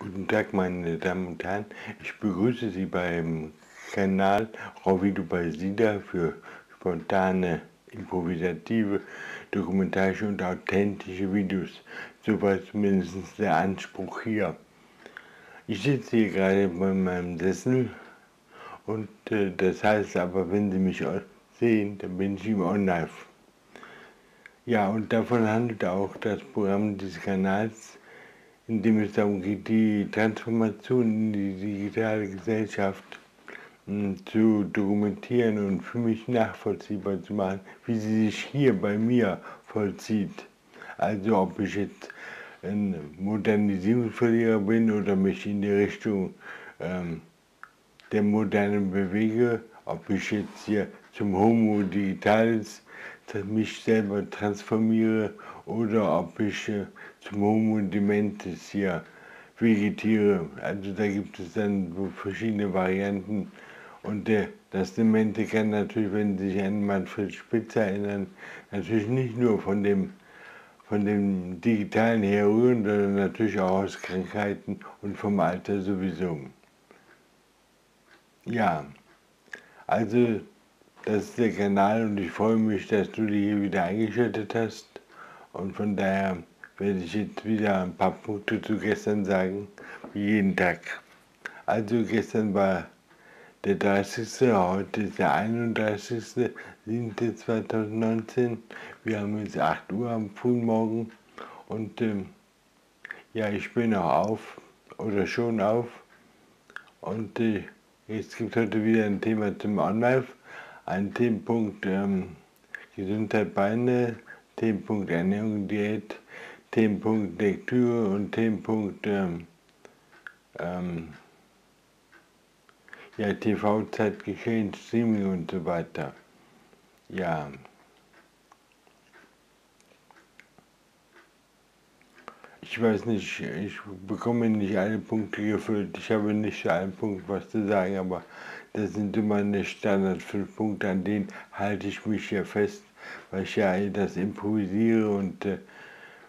Guten Tag, meine Damen und Herren. Ich begrüße Sie beim Kanal RawVideo bei SIDA für spontane, improvisative, dokumentarische und authentische Videos. So war zumindest der Anspruch hier. Ich sitze hier gerade bei meinem Sessel und das heißt aber, wenn Sie mich sehen, dann bin ich im On-Live. Ja, und davon handelt auch das Programm dieses Kanals, indem es darum geht, die Transformation in die digitale Gesellschaft zu dokumentieren und für mich nachvollziehbar zu machen, wie sie sich hier bei mir vollzieht. Also ob ich jetzt ein Modernisierungsverlierer bin oder mich in die Richtung der Modernen bewege, ob ich jetzt hier zum Homo Digitalis mich selber transformiere oder ob ich zum Homo Dementes hier vegetiere. Also da gibt es dann verschiedene Varianten und das Demente kann natürlich, wenn Sie sich an Manfred Spitzer erinnern, natürlich nicht nur von dem Digitalen herrühren, sondern natürlich auch aus Krankheiten und vom Alter sowieso. Ja, also das ist der Kanal und ich freue mich, dass du dich hier wieder eingeschaltet hast und von daher werde ich jetzt wieder ein paar Punkte zu gestern sagen, wie jeden Tag. Also gestern war der 30., heute ist der 31.07.2019. Wir haben jetzt 8 Uhr am frühen Morgen und ja, ich bin auch auf oder schon auf und jetzt gibt es heute wieder ein Thema zum On-Live, ein Themenpunkt Gesundheit, Beine, Themenpunkt Ernährung, Diät, Themenpunkt Lektüre und Themenpunkt ja, TV-Zeitgeschehen, Streaming und so weiter. Ja. Ich weiß nicht, ich bekomme nicht alle Punkte gefüllt. Ich habe nicht zu allen Punkten was zu sagen, aber das sind immer eine Standard 5 Punkte, an denen halte ich mich ja fest, weil ich ja das improvisiere und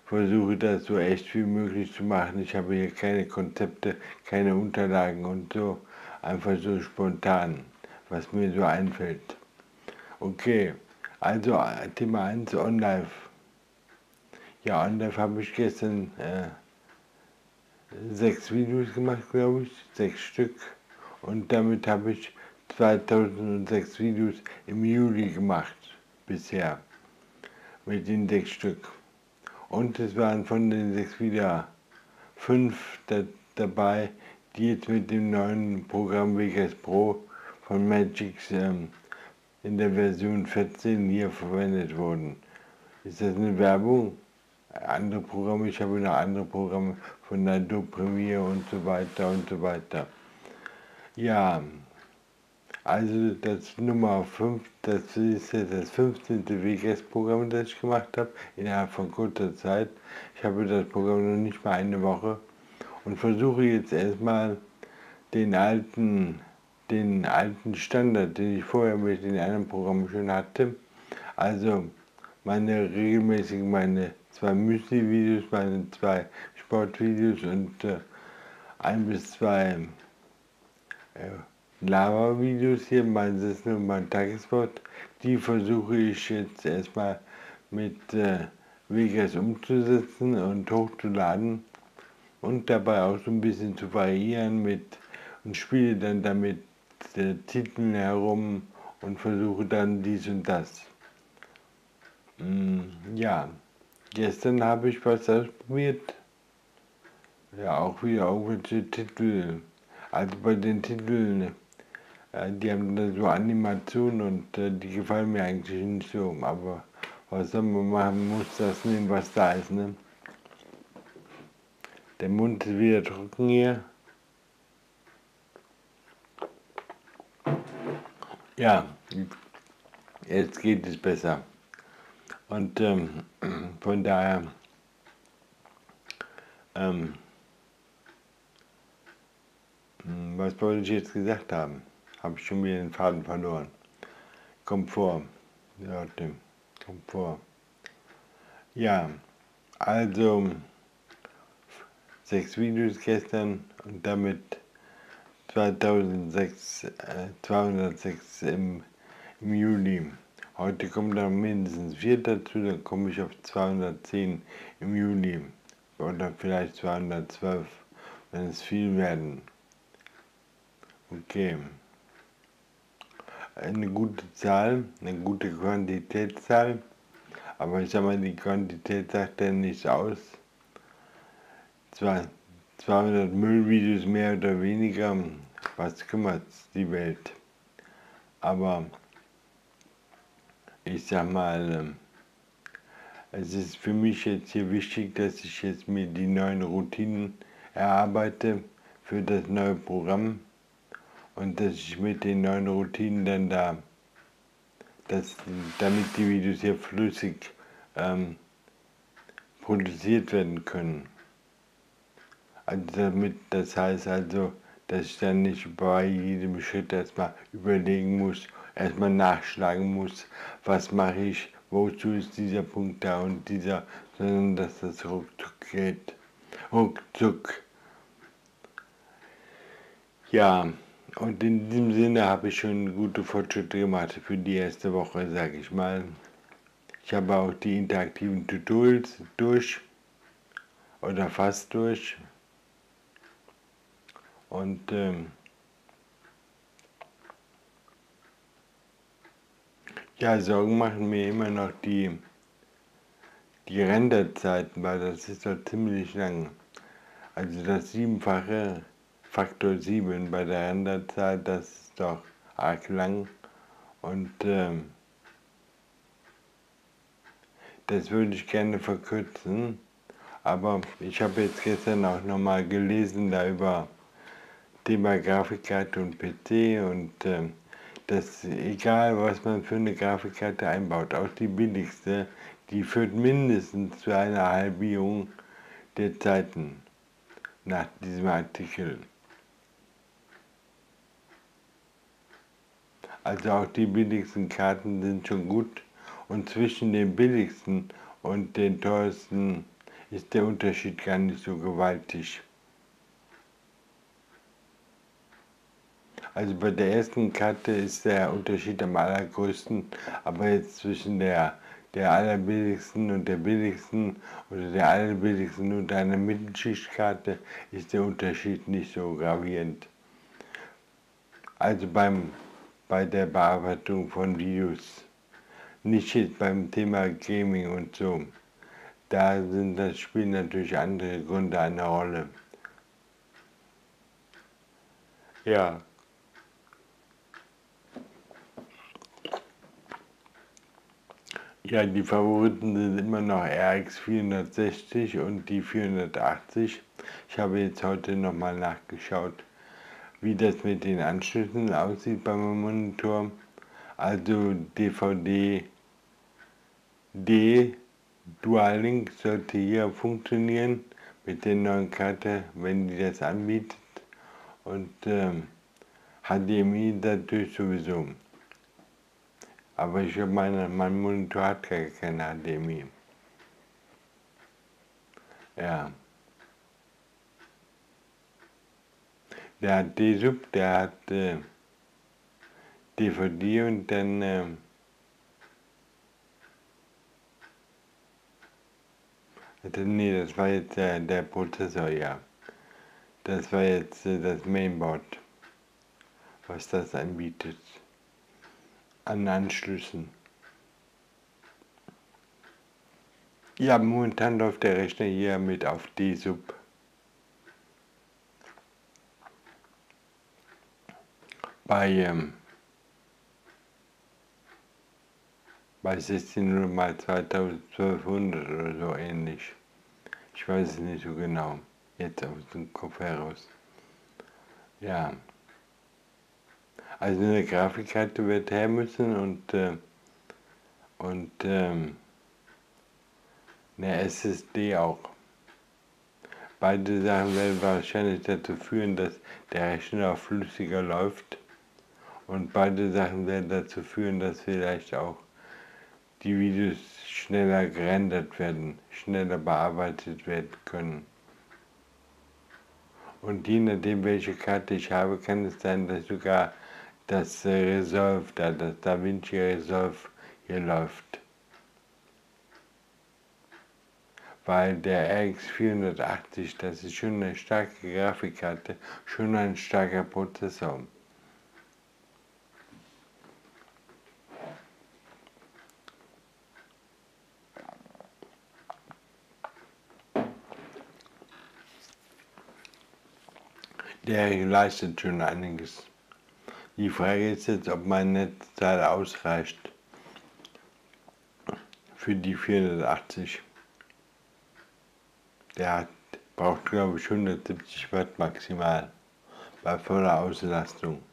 versuche das so echt wie möglich zu machen. Ich habe hier keine Konzepte, keine Unterlagen und so, einfach so spontan, was mir so einfällt. Okay, also Thema 1, On-Live. Ja, On-Live habe ich gestern 6 Videos gemacht, glaube ich, 6 Stück. Und damit habe ich 2006 Videos im Juli gemacht, bisher, mit den 6 Stück. Und es waren von den 6 wieder 5 dabei, die jetzt mit dem neuen Programm Vegas Pro von Magix in der Version 14 hier verwendet wurden. Ist das eine Werbung? Andere Programme, ich habe noch andere Programme von Adobe Premiere und so weiter und so weiter. Ja, also das Nummer 5, das ist jetzt das 15. WGS-Programm, das ich gemacht habe, innerhalb von kurzer Zeit. Ich habe das Programm noch nicht mal eine Woche und versuche jetzt erstmal den alten Standard, den ich vorher mit den anderen Programmen schon hatte. Also meine 2 Müsli-Videos, meine 2 Sportvideos und 1 bis 2 Lava-Videos hier, mein Sitzen und mein Tageswort, die versuche ich jetzt erstmal mit Vegas umzusetzen und hochzuladen und dabei auch so ein bisschen zu variieren und spiele dann damit Titeln herum und versuche dann dies und das. Ja, gestern habe ich was ausprobiert, ja auch wieder irgendwelche Titel. Also bei den Titeln, die haben da so Animationen und die gefallen mir eigentlich nicht so. Aber was soll man machen, muss das nehmen, was da ist, ne? Der Mund ist wieder trocken hier. Ja, jetzt geht es besser. Und von daher... was wollte ich jetzt gesagt haben? Habe ich schon wieder den Faden verloren. Komfort. Leute, Komfort. Ja, also 6 Videos gestern und damit 206 im Juli. Heute kommen dann mindestens 4 dazu, dann komme ich auf 210 im Juli oder vielleicht 212, wenn es viel werden. Okay. Eine gute Zahl, eine gute Quantitätszahl, aber ich sag mal, die Quantität sagt ja nichts aus. Zwar 200 Müllvideos mehr oder weniger, was kümmert's die Welt? Aber ich sag mal, es ist für mich jetzt hier wichtig, dass ich jetzt mir die neuen Routinen erarbeite für das neue Programm und dass ich mit den neuen Routinen dann damit die Videos hier flüssig produziert werden können. Also damit, das heißt also, dass ich dann nicht bei jedem Schritt erstmal überlegen muss, erstmal nachschlagen muss, was mache ich, wozu ist dieser Punkt da und dieser, sondern dass das ruckzuck geht. Ruckzuck. Ja, und in diesem Sinne habe ich schon gute Fortschritte gemacht für die erste Woche, sage ich mal. Ich habe auch die interaktiven Tutorials durch oder fast durch. Und ja, Sorgen machen mir immer noch die Renderzeiten, weil das ist doch ziemlich lang. Also das 7-fache Faktor 7 bei der Renderzeit, das ist doch arg lang. Und das würde ich gerne verkürzen. Aber ich habe jetzt gestern auch nochmal gelesen da über Thema Grafikkarte und PC und das, egal was man für eine Grafikkarte einbaut, auch die billigste, die führt mindestens zu einer Halbierung der Zeiten nach diesem Artikel. Also auch die billigsten Karten sind schon gut und zwischen den billigsten und den teuersten ist der Unterschied gar nicht so gewaltig. Also bei der ersten Karte ist der Unterschied am allergrößten, aber jetzt zwischen der allerbilligsten und der billigsten oder der allerbilligsten und einer Mittelschichtkarte ist der Unterschied nicht so gravierend. Also bei der Bearbeitung von Videos, nicht jetzt beim Thema Gaming und so, da spielen natürlich andere Gründe eine Rolle. Ja. Ja, die Favoriten sind immer noch RX 460 und die 480. Ich habe jetzt heute nochmal nachgeschaut, wie das mit den Anschlüssen aussieht bei meinem Monitor. Also DVD-D Dual-Link sollte hier funktionieren mit der neuen Karte, wenn die das anbietet. Und HDMI natürlich sowieso. Aber ich meine, mein Monitor hat gar keine HDMI. Ja. Der hat D-Sub, der hat DVD und dann nee, das war jetzt der Prozessor, ja. Das war jetzt das Mainboard, was das anbietet. An Anschlüssen. Ja, momentan läuft der Rechner hier mit auf D-Sub. Bei 1600 × 1200 oder so ähnlich. Ich weiß es nicht so genau. Jetzt aus dem Kopf heraus. Ja. Also eine Grafikkarte wird her müssen und eine SSD auch. Beide Sachen werden wahrscheinlich dazu führen, dass der Rechner flüssiger läuft. Und beide Sachen werden dazu führen, dass vielleicht auch die Videos schneller gerendert werden, schneller bearbeitet werden können. Und je nachdem, welche Karte ich habe, kann es sein, dass sogar das Resolve da, das DaVinci Resolve hier läuft. Weil der RX480, das ist schon eine starke Grafikkarte, schon ein starker Prozessor. Der leistet schon einiges. Die Frage ist jetzt, ob mein Netzteil ausreicht für die 480. Der braucht, glaube ich, 170 Watt maximal bei voller Auslastung.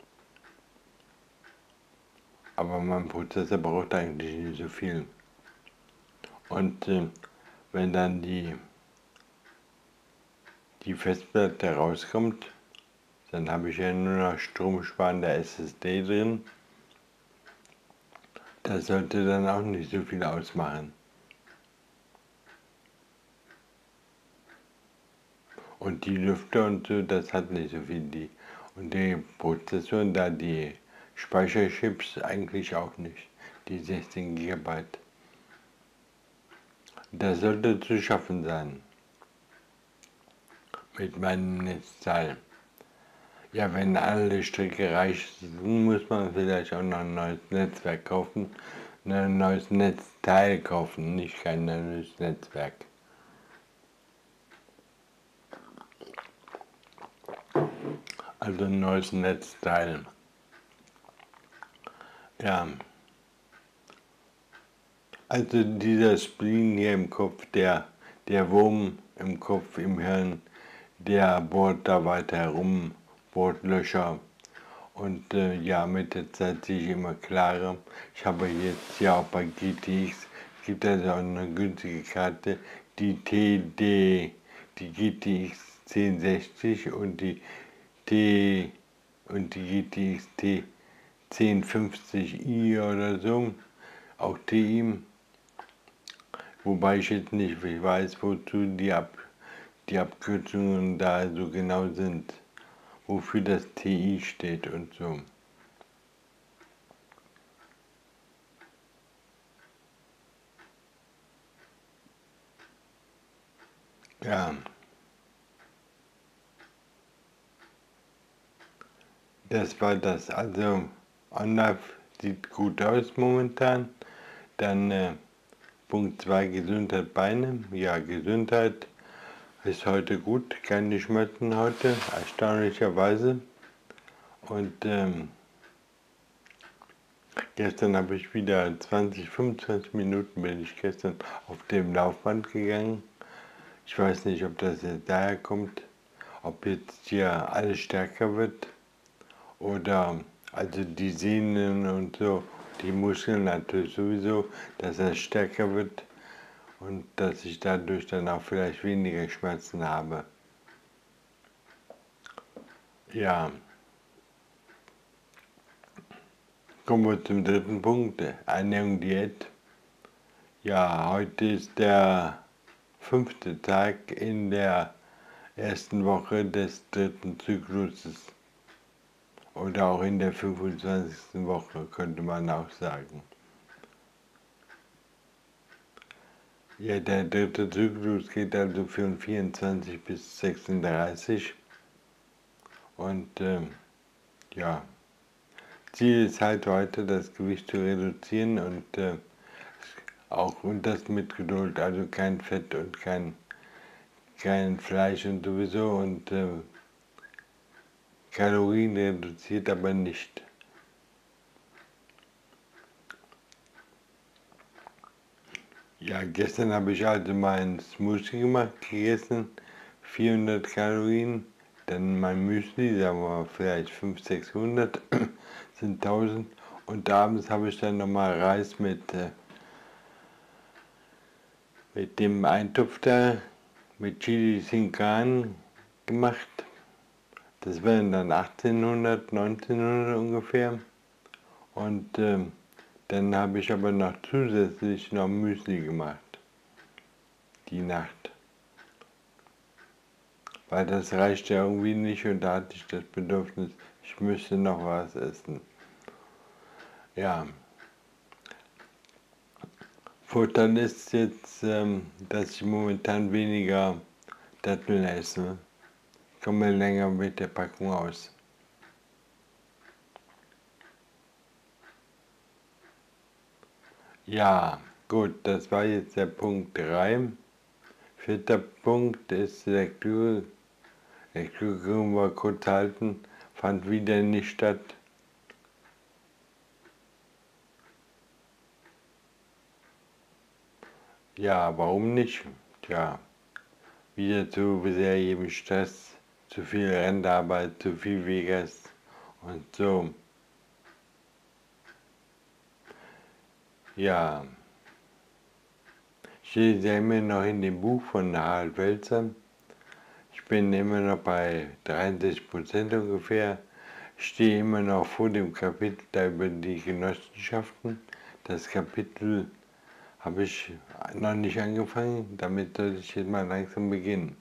Aber mein Prozessor braucht eigentlich nicht so viel. Und wenn dann die Festplatte rauskommt, dann habe ich ja nur noch stromsparende SSD drin. Das sollte dann auch nicht so viel ausmachen. Und die Lüfter und so, das hat nicht so viel. Und die Prozessoren, da die Speicherchips eigentlich auch nicht. Die 16 GB. Das sollte zu schaffen sein. Mit meinem Netzteil. Ja, wenn alle Stricke reich sind, muss man vielleicht auch noch ein neues Netzwerk kaufen, ein neues Netzteil kaufen, nicht kein neues Netzwerk. Also ein neues Netzteil. Ja. Also dieser Spleen hier im Kopf, der Wurm im Kopf, im Hirn, der bohrt da weiter herum. Löcher und ja, mit der Zeit sehe ich immer klarer. Ich habe jetzt ja auch bei GTX, es gibt also auch eine günstige Karte, die GTX 1060 und die GTX T 1050i oder so, auch TI, wobei ich jetzt nicht weiß, wozu die Abkürzungen da so genau sind. Wofür das TI steht und so. Ja. Das war das. Also, OnLive sieht gut aus momentan. Dann Punkt 2, Gesundheit, Beine. Ja, Gesundheit. Ist heute gut, keine Schmerzen heute, erstaunlicherweise. Und gestern habe ich wieder 25 Minuten bin ich gestern auf dem Laufband gegangen. Ich weiß nicht, ob das jetzt daher kommt, ob jetzt hier alles stärker wird oder also die Sehnen und so, die Muskeln natürlich sowieso, dass das stärker wird. Und dass ich dadurch dann auch vielleicht weniger Schmerzen habe. Ja. Kommen wir zum dritten Punkt, Ernährung, Diät. Ja, heute ist der 5. Tag in der ersten Woche des 3. Zykluses. Oder auch in der 25. Woche, könnte man auch sagen. Ja, der 3. Zyklus geht also von 24 bis 36 und ja, Ziel ist halt heute das Gewicht zu reduzieren und auch und das mit Geduld, also kein Fett und kein Fleisch und sowieso und Kalorien reduziert aber nicht. Ja, gestern habe ich also meinen Smoothie gemacht, gegessen, 400 Kalorien, dann mein Müsli, sagen wir vielleicht 500, 600, sind 1000 und abends habe ich dann nochmal Reis mit dem Eintopf da, mit Chili Sin Carne gemacht. Das wären dann 1800, 1900 ungefähr und dann habe ich aber noch zusätzlich noch Müsli gemacht, die Nacht. weil das reicht ja irgendwie nicht und da hatte ich das Bedürfnis, ich müsste noch was essen. Ja. Vorteil ist jetzt, dass ich momentan weniger Datteln esse. Ich komme länger mit der Packung aus. Ja, gut, das war jetzt der Punkt 3. Vierter Punkt ist Lektüre. Lektüre können wir kurz halten, fand wieder nicht statt. Ja, warum nicht? Tja, wieder zu sehr jedem Stress, zu viel Renderarbeit, zu viel Vegas und so. Ja, ich lese immer noch in dem Buch von Harald Welzer. Ich bin immer noch bei 63% ungefähr. Ich stehe immer noch vor dem Kapitel da über die Genossenschaften. Das Kapitel habe ich noch nicht angefangen, damit sollte ich jetzt mal langsam beginnen.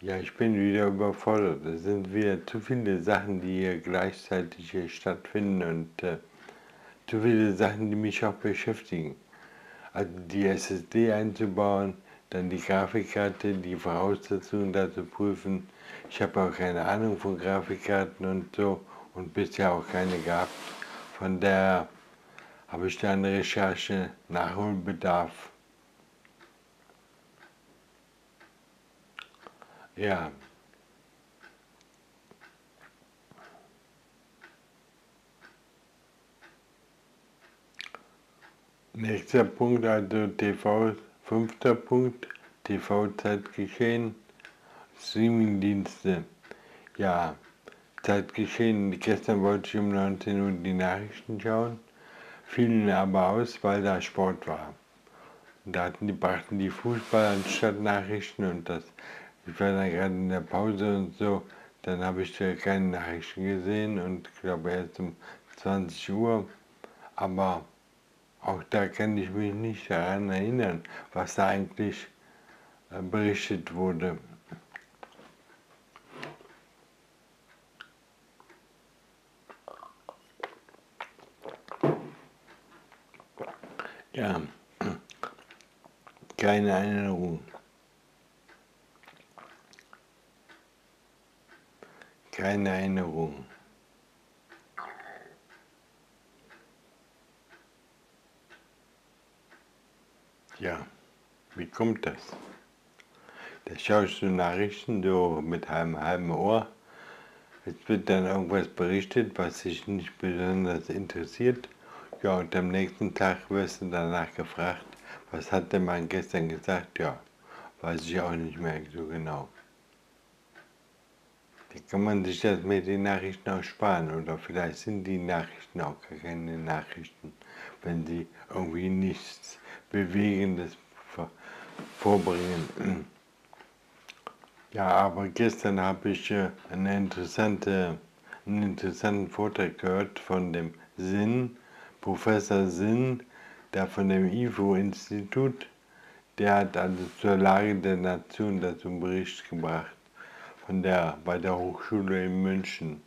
Ja, ich bin wieder überfordert. Es sind wieder zu viele Sachen, die hier gleichzeitig hier stattfinden und zu viele Sachen, die mich auch beschäftigen. Also die SSD einzubauen, dann die Grafikkarte, die Voraussetzungen da zu prüfen. Ich habe auch keine Ahnung von Grafikkarten und so und bisher auch keine gehabt. Von daher habe ich da eine Recherche, Nachholbedarf. Ja. Nächster Punkt, also TV, fünfter Punkt, TV-Zeitgeschehen, Streamingdienste. Ja, Zeitgeschehen, gestern wollte ich um 19 Uhr die Nachrichten schauen, fielen aber aus, weil da Sport war. Da brachten die Fußball anstatt Nachrichten und das. Ich war dann gerade in der Pause und so, dann habe ich keine Nachrichten gesehen und ich glaube erst um 20 Uhr. Aber auch da kann ich mich nicht daran erinnern, was da eigentlich berichtet wurde. Ja, keine Erinnerung. Keine Erinnerung. Ja, wie kommt das? Da schaust du Nachrichten so mit einem halben Ohr. Jetzt wird dann irgendwas berichtet, was dich nicht besonders interessiert. Ja, und am nächsten Tag wirst du danach gefragt, was hat der Mann gestern gesagt? Ja, weiß ich auch nicht mehr so genau. Kann man sich das mit den Nachrichten auch sparen oder vielleicht sind die Nachrichten auch gar keine Nachrichten, wenn sie irgendwie nichts Bewegendes vorbringen. Ja, aber gestern habe ich einen interessanten Vortrag gehört von dem Sinn, Professor Sinn, der von dem IFO-Institut, der hat also zur Lage der Nation dazu einen Bericht gebracht. Bei der Hochschule in München.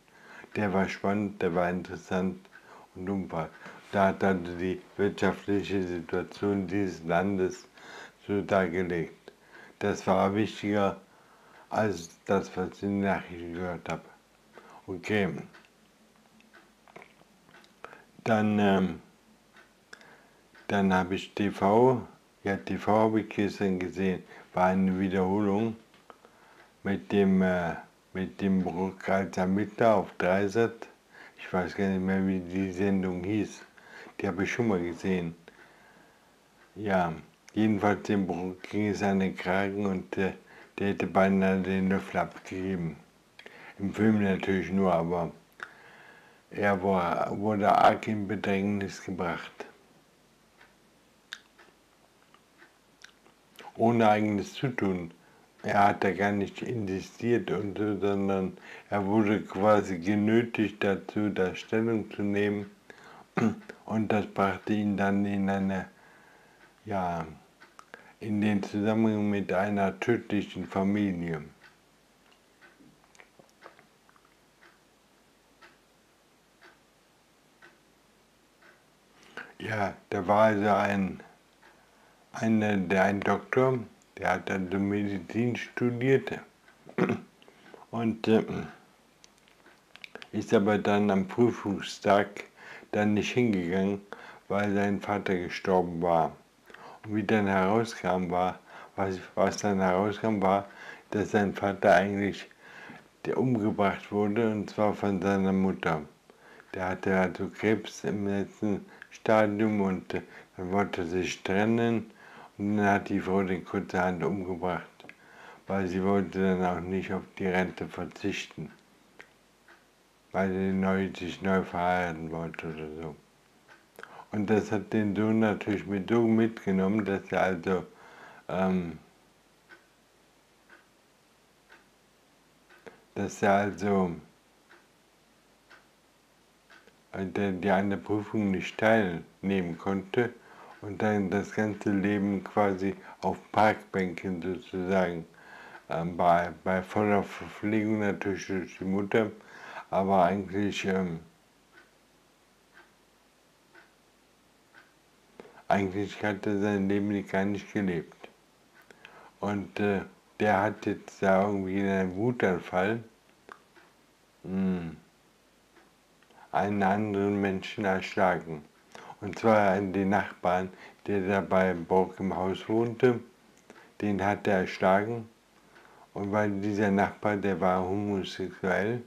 Der war spannend, der war interessant und umfassend. Da hat also die wirtschaftliche Situation dieses Landes so dargelegt. Das war wichtiger als das, was ich in den Nachrichten gehört habe. Okay. Dann habe ich TV. Ja, TV habe ich gestern gesehen. War eine Wiederholung. Mit dem Bruck als Ermittler auf Dreisat. Ich weiß gar nicht mehr, wie die Sendung hieß. Die habe ich schon mal gesehen. Ja, jedenfalls dem Bruck ging es an den Kragen und der hätte beinahe den Löffel abgegeben. Im Film natürlich nur, aber er wurde arg in Bedrängnis gebracht. Ohne eigenes Zutun. Er hat da gar nicht insistiert und so, sondern er wurde quasi genötigt dazu, da Stellung zu nehmen. Und das brachte ihn dann in eine, ja, in den Zusammenhang mit einer tödlichen Familie. Ja, da war also ein Doktor, der hat also Medizin studiert und ist aber dann am Prüfungstag dann nicht hingegangen, weil sein Vater gestorben war. Und wie dann herauskam, war, dass sein Vater eigentlich umgebracht wurde, und zwar von seiner Mutter. Der hatte also Krebs im letzten Stadium und dann wollte sich trennen, und dann hat die Frau den kurzerhand umgebracht, weil sie wollte dann auch nicht auf die Rente verzichten, weil sie sich neu verheiraten wollte oder so. Und das hat den Sohn natürlich so mitgenommen, dass er also die an der Prüfung nicht teilnehmen konnte und dann das ganze Leben quasi auf Parkbänken sozusagen bei voller Verpflegung natürlich durch die Mutter, aber eigentlich eigentlich hat er sein Leben gar nicht gelebt. Und der hat jetzt da irgendwie einen Wutanfall, einen anderen Menschen erschlagen. Und zwar den Nachbarn, der da bei Borg im Haus wohnte, den hat er erschlagen. Und weil dieser Nachbar, der war homosexuell,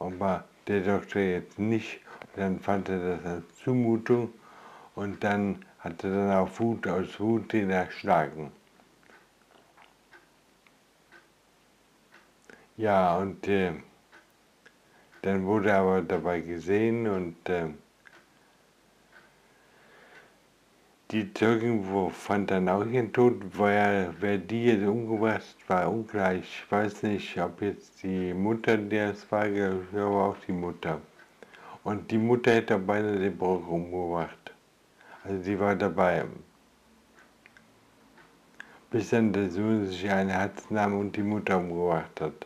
aber der Doktor jetzt nicht, und dann fand er das als Zumutung und dann hat er dann auf Wut, aus Wut den erschlagen. Ja, und dann wurde er aber dabei gesehen und die Zeugen, wo fand dann auch ihren Tod, wer die jetzt umgebracht war unklar. Ich weiß nicht, ob jetzt die Mutter, der es war, aber auch die Mutter. Und die Mutter hätte beinahe den Brock umgebracht. Also sie war dabei. Bis dann der Sohn sich ein Herz nahm und die Mutter umgebracht hat.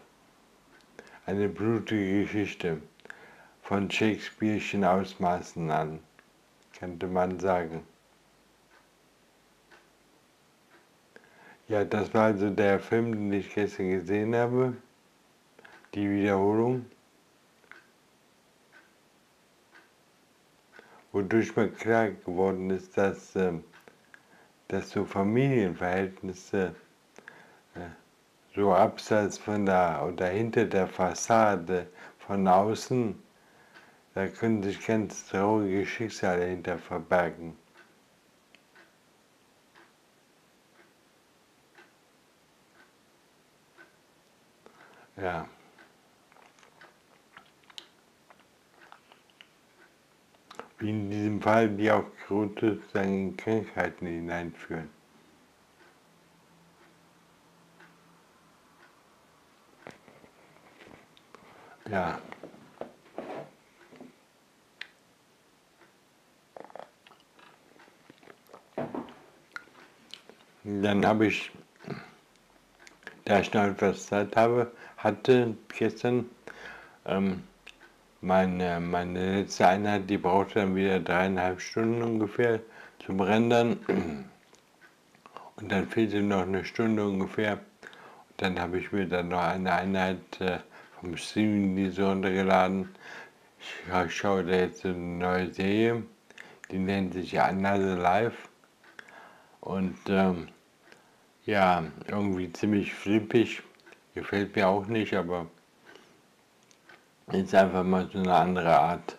Eine blutige Geschichte von Shakespeare'schen Ausmaßen an, könnte man sagen. Ja, das war also der Film, den ich gestern gesehen habe, die Wiederholung, wodurch mir klar geworden ist, dass so Familienverhältnisse so abseits von oder hinter der Fassade von außen, da können sich ganz traurige Schicksale hinter verbergen. Ja. Wie in diesem Fall, die auch sozusagen in Krankheiten hineinführen. Ja. Dann habe ich, da ich noch etwas Zeit hatte gestern, meine letzte Einheit, die brauchte dann wieder 3,5 Stunden ungefähr zum Rendern. Und dann fehlte noch eine Stunde ungefähr. Und dann habe ich mir dann noch eine Einheit vom Streaming runtergeladen. Ich schaue da jetzt eine neue Serie, die nennt sich ja Another Live. Und ja, irgendwie ziemlich flippig. Gefällt mir auch nicht, aber ist einfach mal so eine andere Art.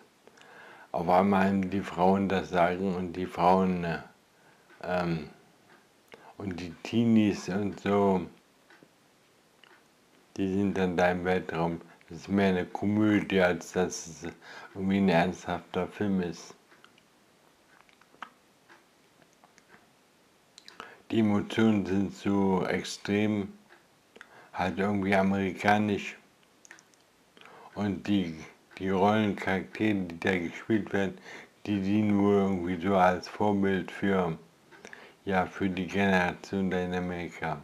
Auf einmal haben die Frauen das Sagen und die Frauen und die Teenies und so, die sind dann da im Weltraum. Das ist mehr eine Komödie, als dass es irgendwie ein ernsthafter Film ist. Die Emotionen sind so extrem, halt irgendwie amerikanisch. Und die Rollencharaktere, die da gespielt werden, die dienen wohl irgendwie so als Vorbild für ja für die Generation Dynamiker.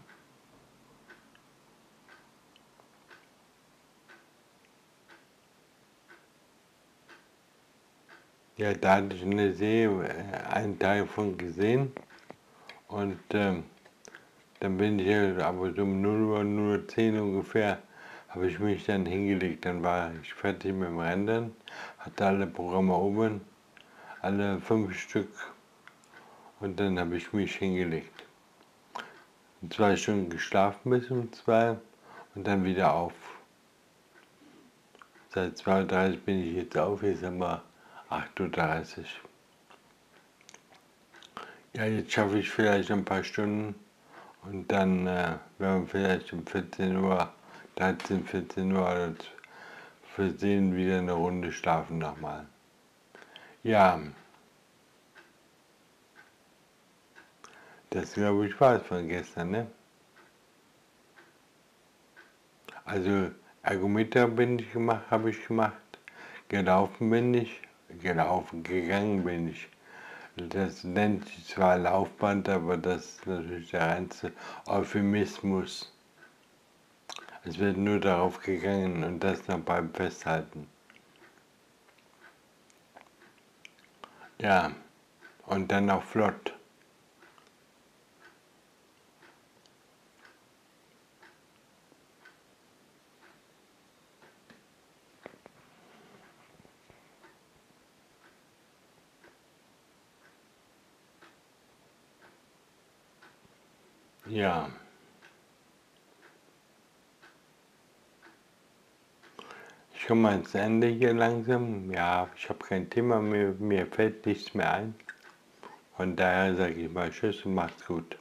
Ja, da hatte ich eine Serie, einen Teil von gesehen und dann bin ich ja, aber so um 0:10 ungefähr, habe ich mich dann hingelegt. Dann war ich fertig mit dem Rendern, hatte alle Programme oben, alle 5 Stück und dann habe ich mich hingelegt. 2 Stunden geschlafen bis um 2 und dann wieder auf. Seit 2:30 bin ich jetzt auf, jetzt haben wir 8:30 Uhr. Ja, jetzt schaffe ich vielleicht ein paar Stunden und dann werden wir vielleicht um 14 Uhr, 13, 14 Uhr oder versehen wieder eine Runde schlafen nochmal. Ja, das glaube ich war es von gestern, ne? Also Ergometer habe ich gemacht, gelaufen bin ich. Gegangen bin ich. Das nennt sich zwar Laufband, aber das ist natürlich der reinste Euphemismus. Es wird nur darauf gegangen und das noch beim Festhalten. Ja, und dann auch flott. Ja. Ich komme ans Ende hier langsam. Ja, ich habe kein Thema mehr, mir fällt nichts mehr ein. Von daher sage ich mal tschüss und macht's gut.